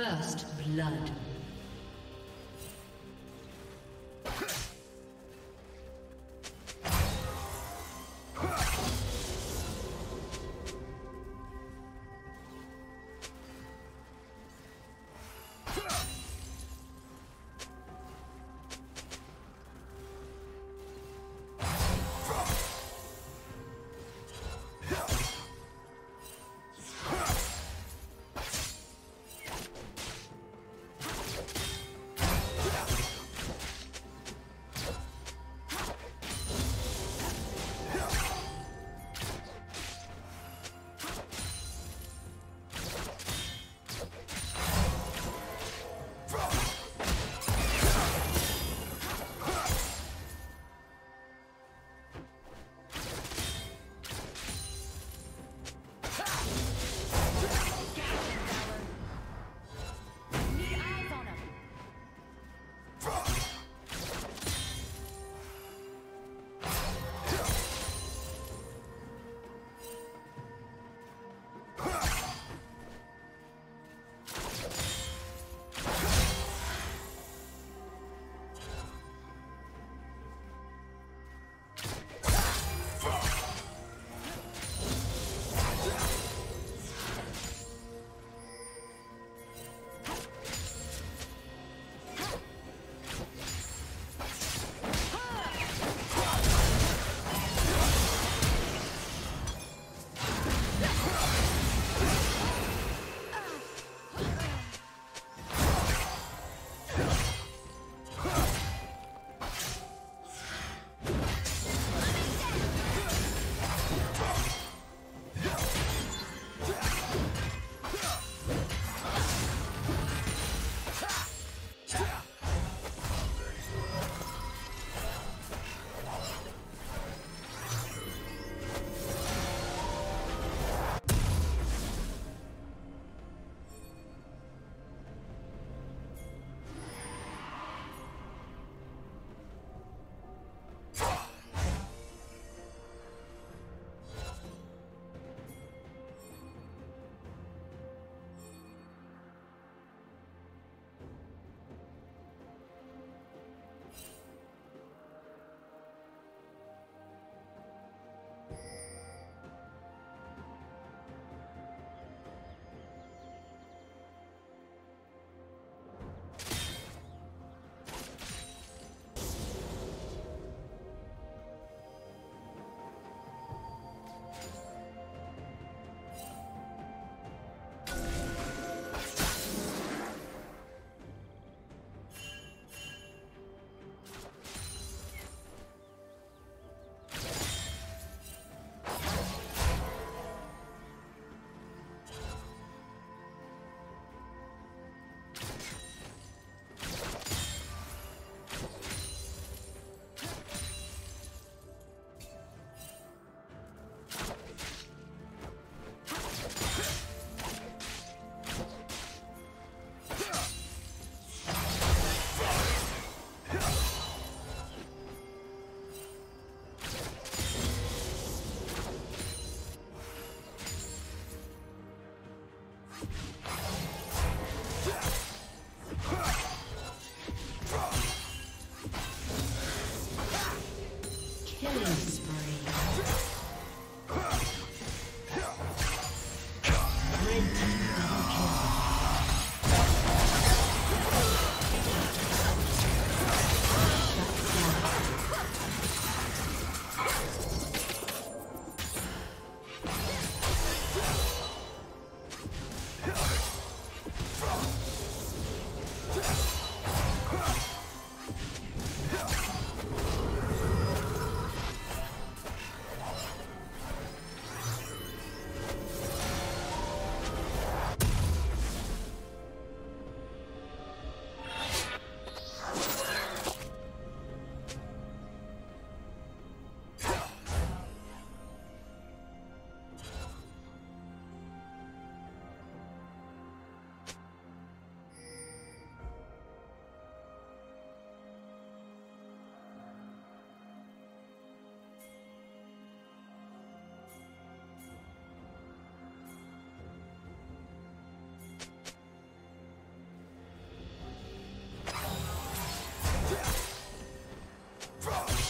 First blood.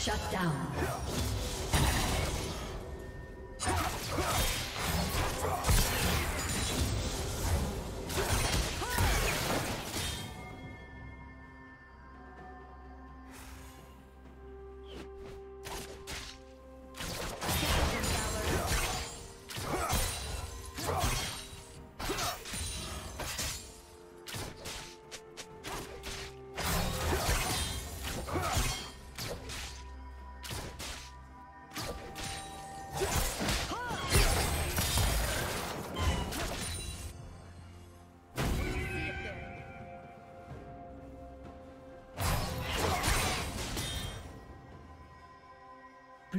Shut down.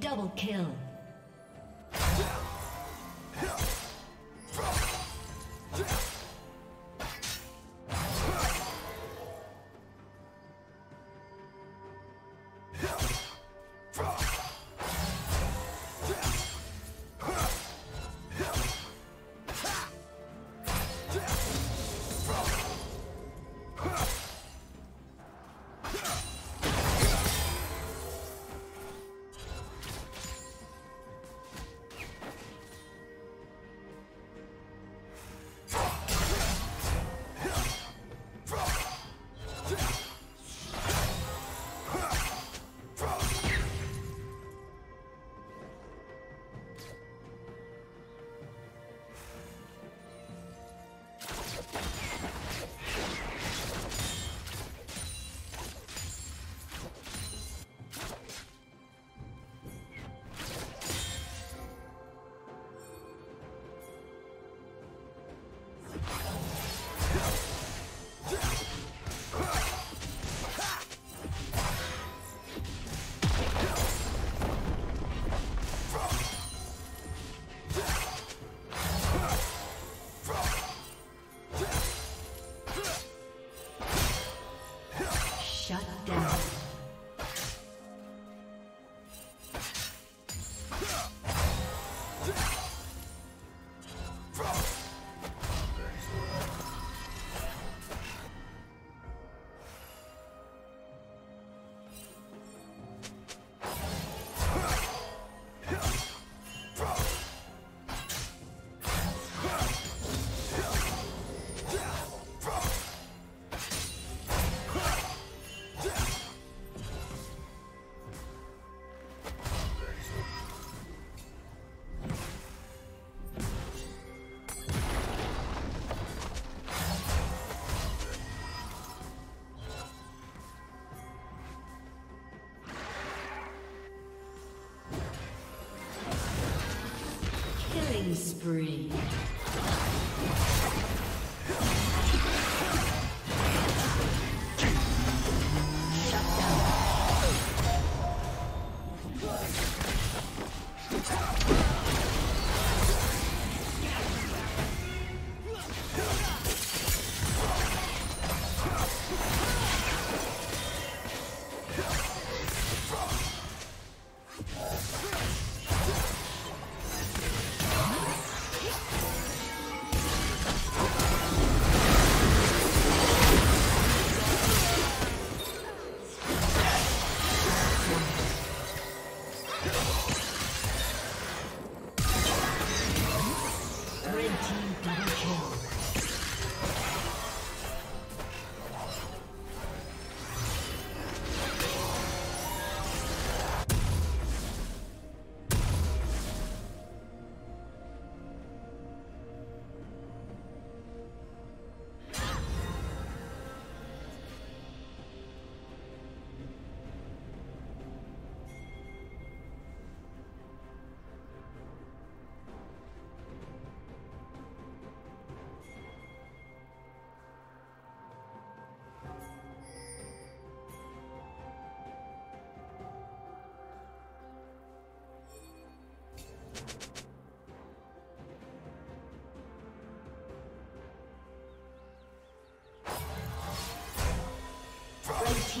Double kill. spree. The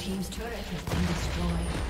Team's turret has been destroyed.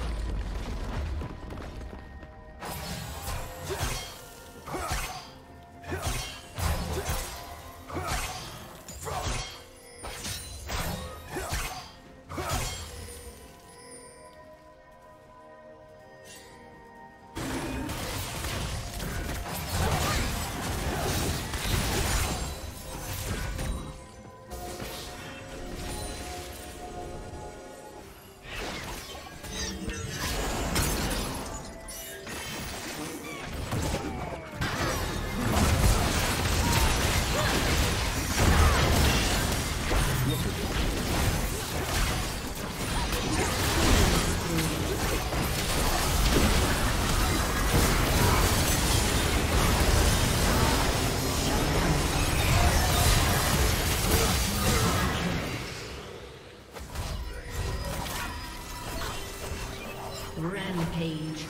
Rampage.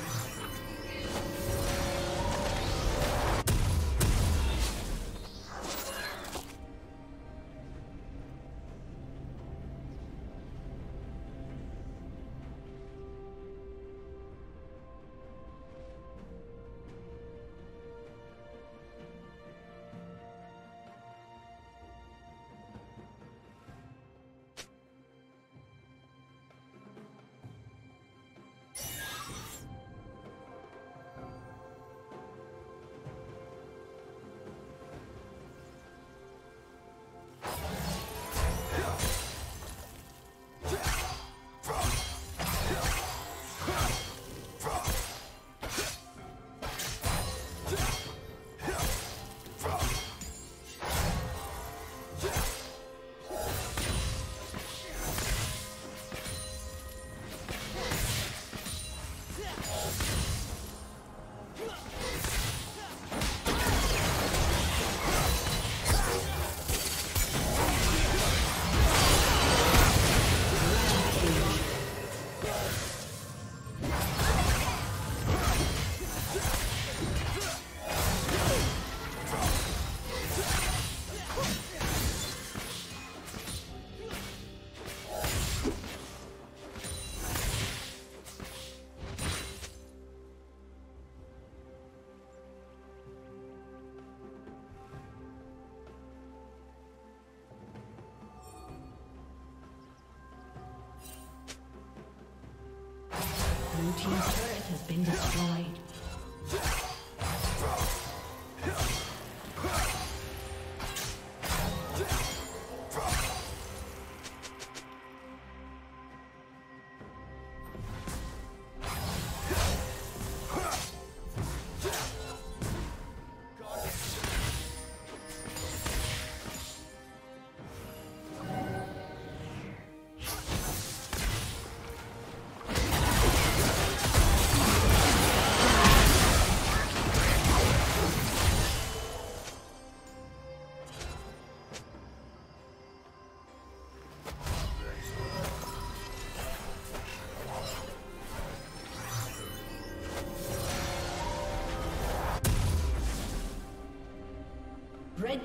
Blue team's turret has been destroyed. Red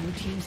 Blue team's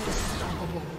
Unstoppable.